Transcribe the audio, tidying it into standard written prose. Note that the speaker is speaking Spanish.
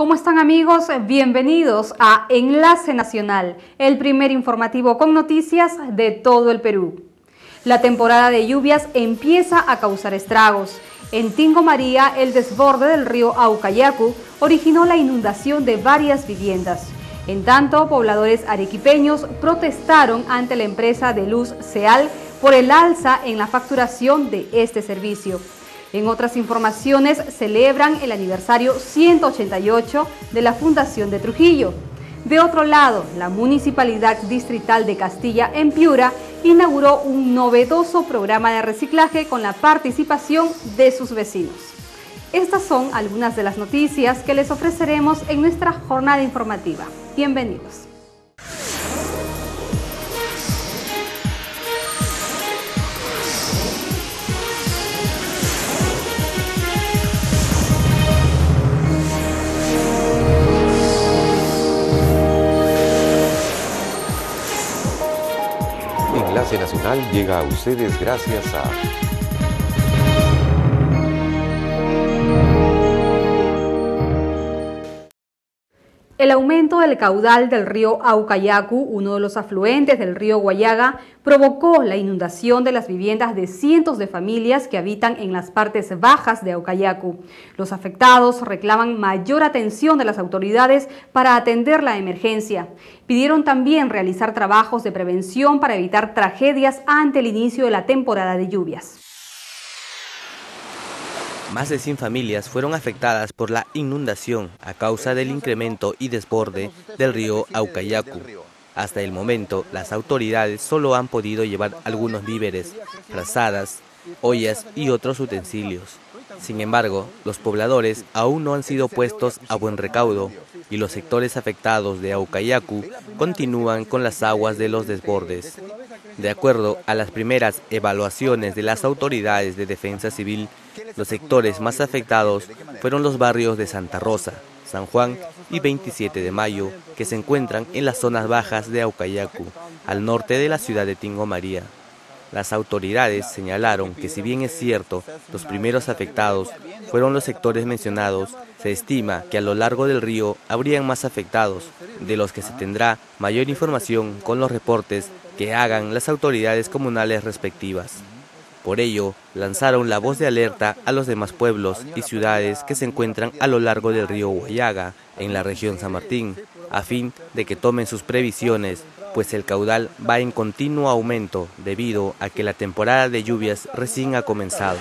¿Cómo están, amigos? Bienvenidos a Enlace Nacional, el primer informativo con noticias de todo el Perú. La temporada de lluvias empieza a causar estragos. En Tingo María, el desborde del río Aucayacu originó la inundación de varias viviendas. En tanto, pobladores arequipeños protestaron ante la empresa de luz Seal por el alza en la facturación de este servicio. En otras informaciones, celebran el aniversario 188 de la fundación de Trujillo. De otro lado, la Municipalidad distrital de Castilla en Piura inauguró un novedoso programa de reciclaje con la participación de sus vecinos. Estas son algunas de las noticias que les ofreceremos en nuestra jornada informativa. Bienvenidos. Enlace Nacional llega a ustedes gracias a el aumento del caudal del río Aucayacu, uno de los afluentes del río Huallaga, provocó la inundación de las viviendas de cientos de familias que habitan en las partes bajas de Aucayacu. Los afectados reclaman mayor atención de las autoridades para atender la emergencia. Pidieron también realizar trabajos de prevención para evitar tragedias ante el inicio de la temporada de lluvias. Más de 100 familias fueron afectadas por la inundación a causa del incremento y desborde del río Aucayacu. Hasta el momento, las autoridades solo han podido llevar algunos víveres, frazadas, ollas y otros utensilios. Sin embargo, los pobladores aún no han sido puestos a buen recaudo y los sectores afectados de Aucayacu continúan con las aguas de los desbordes. De acuerdo a las primeras evaluaciones de las autoridades de defensa civil, los sectores más afectados fueron los barrios de Santa Rosa, San Juan y 27 de Mayo, que se encuentran en las zonas bajas de Aucayacu, al norte de la ciudad de Tingo María. Las autoridades señalaron que, si bien es cierto, los primeros afectados fueron los sectores mencionados, se estima que a lo largo del río habrían más afectados, de los que se tendrá mayor información con los reportes que hagan las autoridades comunales respectivas. Por ello, lanzaron la voz de alerta a los demás pueblos y ciudades que se encuentran a lo largo del río Huallaga, en la región San Martín, a fin de que tomen sus previsiones, pues el caudal va en continuo aumento debido a que la temporada de lluvias recién ha comenzado.